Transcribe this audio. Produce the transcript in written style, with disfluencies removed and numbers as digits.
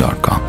gmail.com.